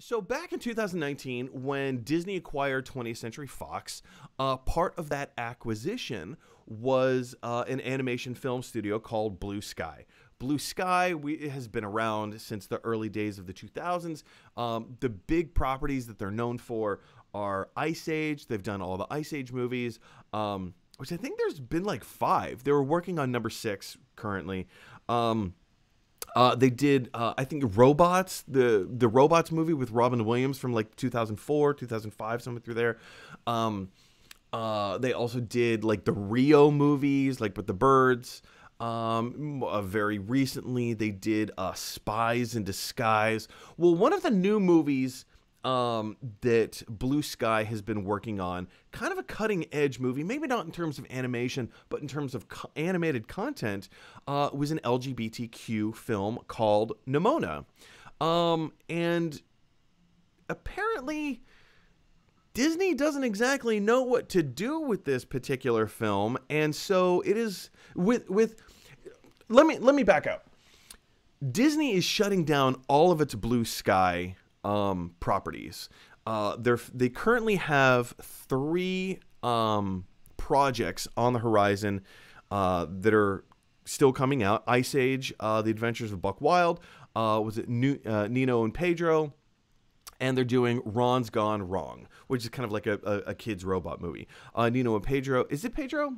So back in 2019, when Disney acquired 20th Century Fox, part of that acquisition was an animation film studio called Blue Sky. Blue Sky has been around since the early days of the 2000s. The big properties that they're known for are Ice Age. They've done all the Ice Age movies, which I think there's been like 5. They were working on number 6 currently. They did, I think, Robots, the Robots movie with Robin Williams from like 2004, 2005, somewhere through there. They also did like the Rio movies, like with the birds. Very recently, they did Spies in Disguise. Well, one of the new movies that Blue Sky has been working on, kind of a cutting edge movie, maybe not in terms of animation, but in terms of animated content, was an LGBTQ film called Nimona. And apparently Disney doesn't exactly know what to do with this particular film, and so it is let me back up. Disney is shutting down all of its Blue Sky properties. They currently have 3 projects on the horizon that are still coming out. Ice Age, The Adventures of Buck Wild, Nino and Pedro, and they're doing Ron's Gone Wrong, which is kind of like a kid's robot movie. Nino and Pedro, is it Pedro?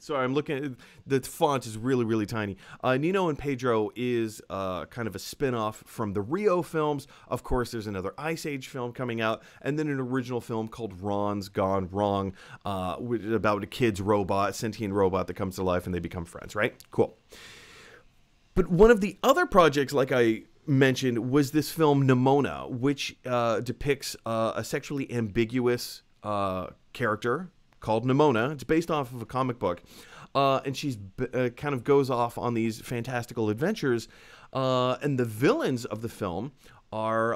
Sorry, I'm looking at the font is really, really tiny. Nino and Pedro is kind of a spin-off from the Rio films. Of course, there's another Ice Age film coming out, and then an original film called Ron's Gone Wrong, about a kid's robot, sentient robot that comes to life and they become friends, right? Cool. But one of the other projects, like I mentioned, was this film Nimona, which depicts a sexually ambiguous character called Nimona. It's based off of a comic book, and she's kind of goes off on these fantastical adventures, and the villains of the film are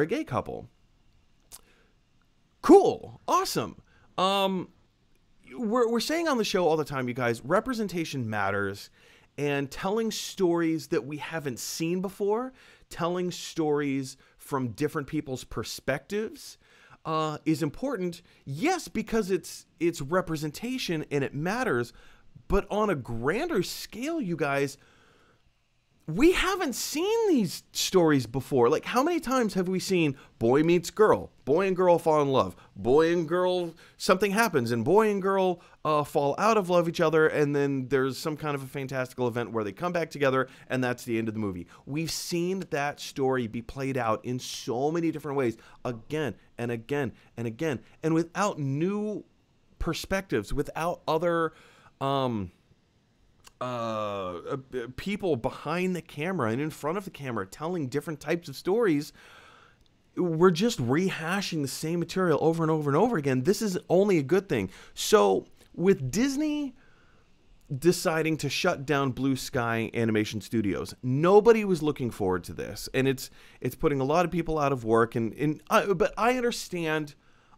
a gay couple. Cool, awesome. We're saying on the show all the time, you guys, representation matters, and telling stories that we haven't seen before, telling stories from different people's perspectives, is important, yes, because it's representation and it matters, but on a grander scale, you guys, we haven't seen these stories before. Like, how many times have we seen boy meets girl, boy and girl fall in love, boy and girl, something happens, and boy and girl fall out of love each other, and then there's some kind of a fantastical event where they come back together, and that's the end of the movie. We've seen that story be played out in so many different ways, again and again and again, and without new perspectives, without other people behind the camera and in front of the camera telling different types of stories. We're just rehashing the same material over and over and over again. This is only a good thing. So with Disney deciding to shut down Blue Sky Animation Studios, nobody was looking forward to this, and it's putting a lot of people out of work. But I understand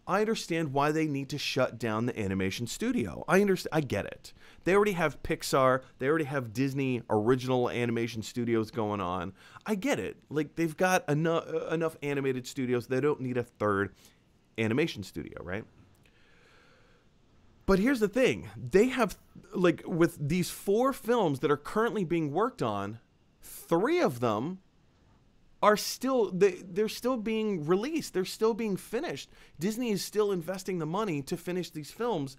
why they need to shut down the animation studio. I get it. They already have Pixar. They already have Disney original animation studios going on. I get it. Like, they've got enough animated studios. They don't need a third animation studio, right? But here's the thing. They have, like, with these 4 films that are currently being worked on, 3 of them are still, they're still being released. They're still being finished. Disney is still investing the money to finish these films,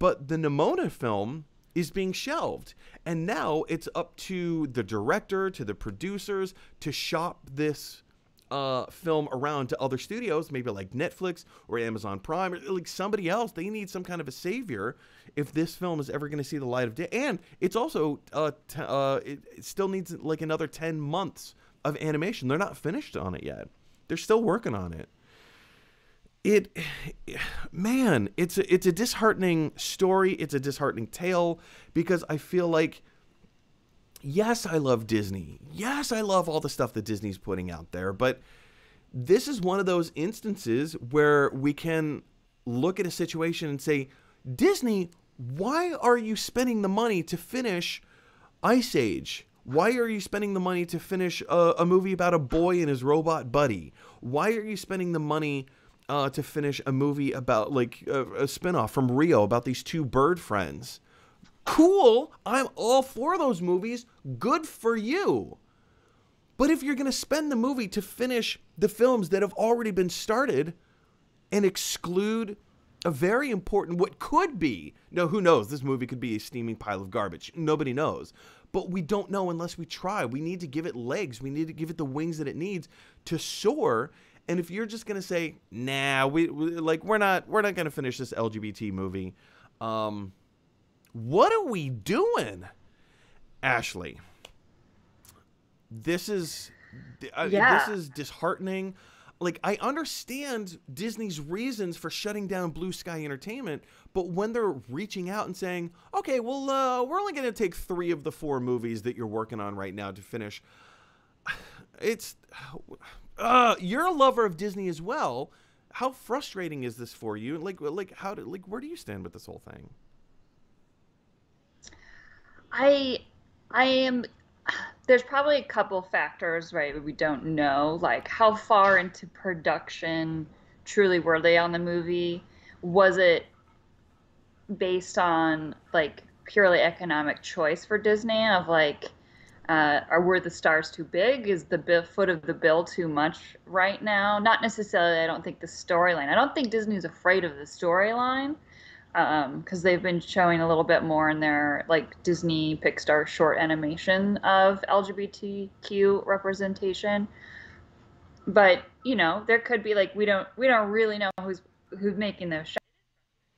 but the Nimona film is being shelved. And now it's up to the director, to the producers, to shop this film around to other studios, maybe like Netflix or Amazon Prime, or like somebody else. They need some kind of a savior if this film is ever going to see the light of day. And it's also, it still needs like another 10 months of animation. They're not finished on it yet. They're still working on it. Man, it's a disheartening story. It's a disheartening tale, because I feel like, yes, I love Disney. Yes, I love all the stuff that Disney's putting out there, but this is one of those instances where we can look at a situation and say, Disney, why are you spending the money to finish Ice Age? Why are you spending the money to finish a movie about a boy and his robot buddy? Why are you spending the money to finish a movie about, like, a spinoff from Rio about these two bird friends? Cool, I'm all for those movies, good for you. But if you're going to spend the movie to finish the films that have already been started and exclude a very important, what could be, no, who knows, this movie could be a steaming pile of garbage, nobody knows. But we don't know unless we try. We need to give it legs. We need to give it the wings that it needs to soar. And if you're just going to say, nah, we're not going to finish this LGBT movie. What are we doing? Ashley, this is disheartening. Like, I understand Disney's reasons for shutting down Blue Sky Entertainment, but when they're reaching out and saying, okay, well, we're only going to take 3 of the 4 movies that you're working on right now to finish. It's, you're a lover of Disney as well. How frustrating is this for you? Like, where do you stand with this whole thing? I am... There's probably a couple factors, right? We don't know, like, how far into production truly were they on the movie? Was it based on, like, purely economic choice for Disney of, like, were the stars too big? Is the foot of the bill too much right now? Not necessarily, I don't think, the storyline. I don't think Disney's afraid of the storyline, because they've been showing a little bit more in their, like, Disney Pixar short animation of LGBTQ representation. But, you know, there could be, like, we don't really know who's making those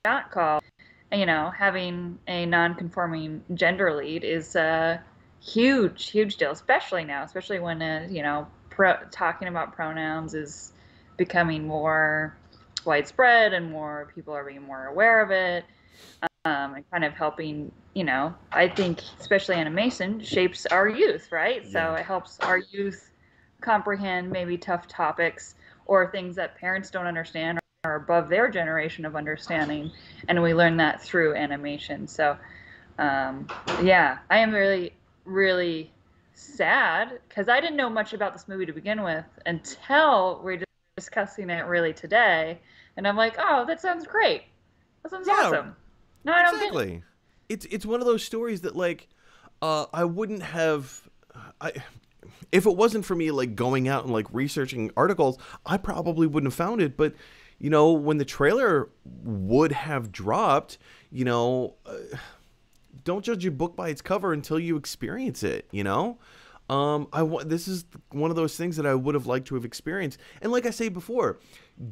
shot calls. And, you know, having a non-conforming gender lead is a huge deal, especially now, especially when you know, talking about pronouns is becoming more widespread and more people are being more aware of it, and kind of helping, you know, I think especially animation shapes our youth, right? Yeah. So it helps our youth comprehend maybe tough topics or things that parents don't understand or are above their generation of understanding, and we learn that through animation. So yeah, I am really sad, because I didn't know much about this movie to begin with until we discussing it really today, and I'm like, oh, that sounds great, that sounds awesome. No, I don't get it. It's one of those stories that, like, I wouldn't have, if it wasn't for me, like, going out and, like, researching articles, I probably wouldn't have found it. But, you know, when the trailer would have dropped, you know, don't judge your book by its cover until you experience it, you know. This is one of those things that I would have liked to have experienced. And like I say before,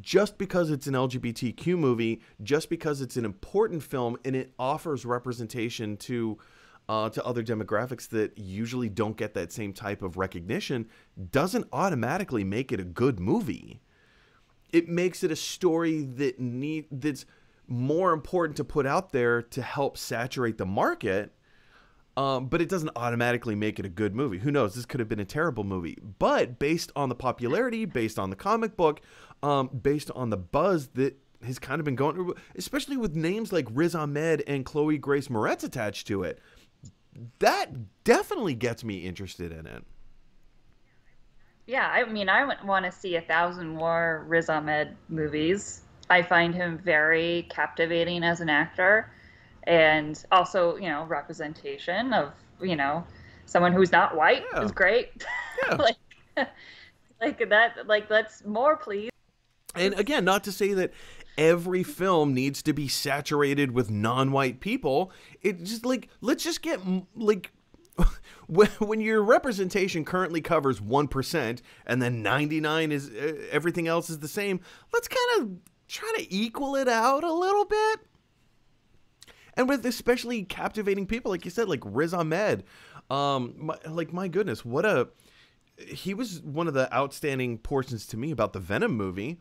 just because it's an LGBTQ movie, just because it's an important film and it offers representation to other demographics that usually don't get that same type of recognition, doesn't automatically make it a good movie. It makes it a story that that's more important to put out there to help saturate the market. But it doesn't automatically make it a good movie. Who knows? This could have been a terrible movie. But based on the popularity, based on the comic book, based on the buzz that has kind of been going through, especially with names like Riz Ahmed and Chloe Grace Moretz attached to it, that definitely gets me interested in it. Yeah, I mean, I want to see 1,000 more Riz Ahmed movies. I find him very captivating as an actor. And also, you know, representation of, you know, someone who's not white is great. Yeah. like that, like, let's more, please. And again, not to say that every film needs to be saturated with non-white people. It's just like, let's just get, like, when your representation currently covers 1% and then 99 is, everything else is the same, let's kind of try to equal it out a little bit. And with especially captivating people, like you said, like Riz Ahmed, my goodness, he was one of the outstanding portions to me about the Venom movie.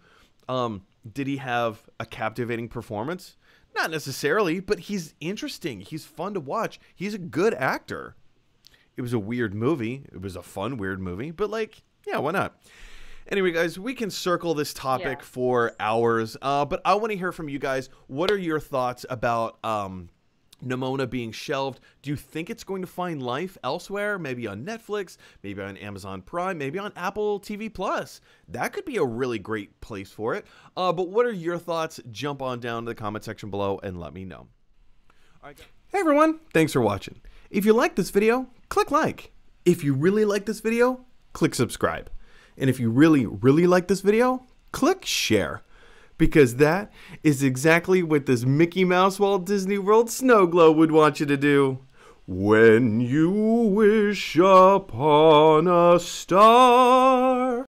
Did he have a captivating performance? Not necessarily, but he's interesting. He's fun to watch. He's a good actor. It was a weird movie. It was a fun, weird movie, but, like, yeah, why not? Anyway, guys, we can circle this topic for hours, but I want to hear from you guys. What are your thoughts about Nimona being shelved. Do you think it's going to find life elsewhere? Maybe on Netflix, maybe on Amazon Prime, maybe on Apple TV Plus. That could be a really great place for it. But what are your thoughts? Jump on down to the comment section below and let me know. All right, hey everyone, thanks for watching. If you like this video, click like. If you really like this video, click subscribe. And if you really like this video, click share. Because that is exactly what this Mickey Mouse Walt Disney World snow globe would want you to do. When you wish upon a star.